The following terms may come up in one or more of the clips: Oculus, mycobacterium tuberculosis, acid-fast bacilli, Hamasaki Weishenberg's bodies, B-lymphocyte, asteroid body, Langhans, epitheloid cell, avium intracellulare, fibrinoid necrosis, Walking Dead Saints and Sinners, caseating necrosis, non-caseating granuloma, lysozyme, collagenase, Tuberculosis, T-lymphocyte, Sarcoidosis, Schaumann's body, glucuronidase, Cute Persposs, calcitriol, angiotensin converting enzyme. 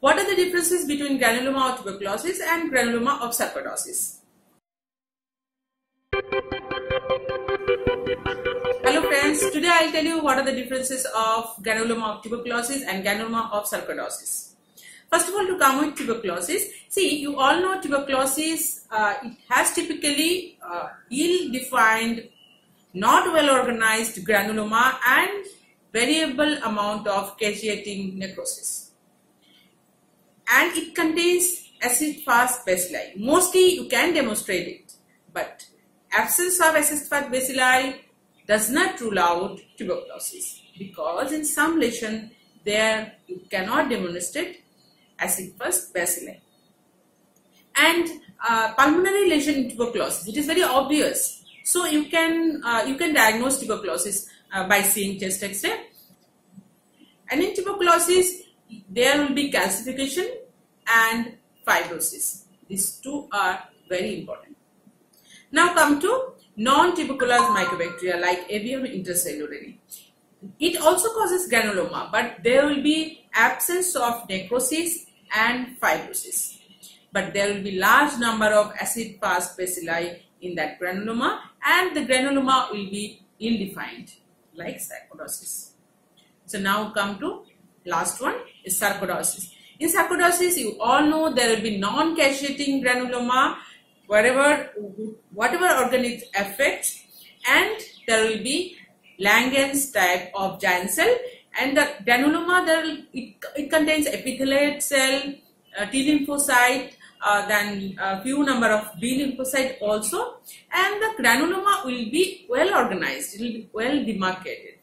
What are the differences between granuloma of tuberculosis and granuloma of sarcoidosis? Hello friends, today I will tell you what are the differences of granuloma of tuberculosis and granuloma of sarcoidosis. First of all, to come with tuberculosis, see, you all know tuberculosis, it has typically ill-defined, not well-organized granuloma and variable amount of caseating necrosis. And it contains acid-fast bacilli. Mostly you can demonstrate it, but absence of acid-fast bacilli does not rule out tuberculosis, because in some lesion there you cannot demonstrate acid-fast bacilli. And pulmonary lesion in tuberculosis, it is very obvious. So you can diagnose tuberculosis by seeing chest X-ray. And in tuberculosis, there will be calcification and fibrosis. These two are very important. Now come to non-tuberculous mycobacteria like avium intracellulare. It also causes granuloma, but there will be absence of necrosis and fibrosis. But there will be large number of acid-fast bacilli in that granuloma, and the granuloma will be ill-defined like sarcoidosis. So now come to last one is sarcoidosis. In sarcoidosis, you all know there will be non-caseating granuloma, whatever organ it affects, and there will be Langhans type of giant cell, and the granuloma it contains epitheloid cell, T-lymphocyte, then a few number of B-lymphocyte also, and the granuloma will be well organized, it will be well demarcated.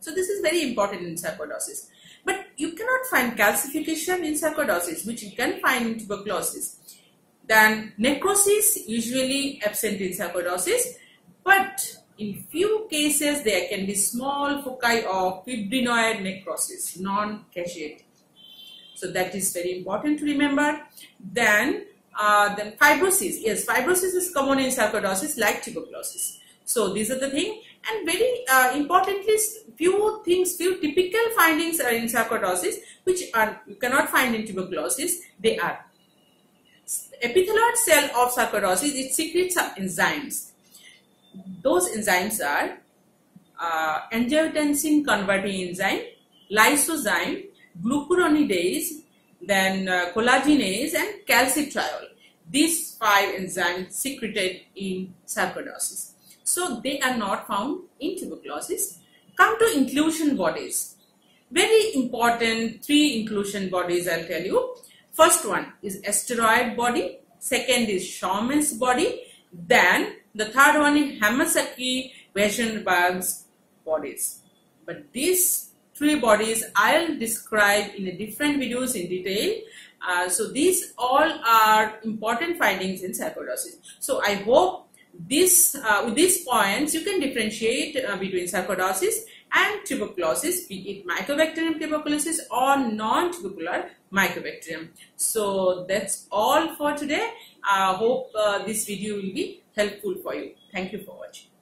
So this is very important in sarcoidosis. But you cannot find calcification in sarcoidosis, which you can find in tuberculosis. Then necrosis usually absent in sarcoidosis, but in few cases there can be small foci of fibrinoid necrosis, non-caseating. So that is very important to remember. Then fibrosis. Yes, fibrosis is common in sarcoidosis like tuberculosis. So these are the things, and very importantly, few typical findings are in sarcoidosis, which you cannot find in tuberculosis. They are epitheloid cell of sarcoidosis. It secretes enzymes. Those enzymes are angiotensin converting enzyme, lysozyme, glucuronidase, then collagenase, and calcitriol. These 5 enzymes secreted in sarcoidosis. So they are not found in tuberculosis. Come to inclusion bodies. Very important 3 inclusion bodies I'll tell you. First one is asteroid body. Second is Schaumann's body. Then the third one is Hamasaki Weishenberg's bodies. But these 3 bodies I'll describe in a different videos in detail. So these all are important findings in sarcoidosis. So I hope with these points you can differentiate between sarcoidosis and tuberculosis, be it mycobacterium tuberculosis or non-tubercular mycobacterium. So that's all for today. I hope this video will be helpful for you. Thank you for watching.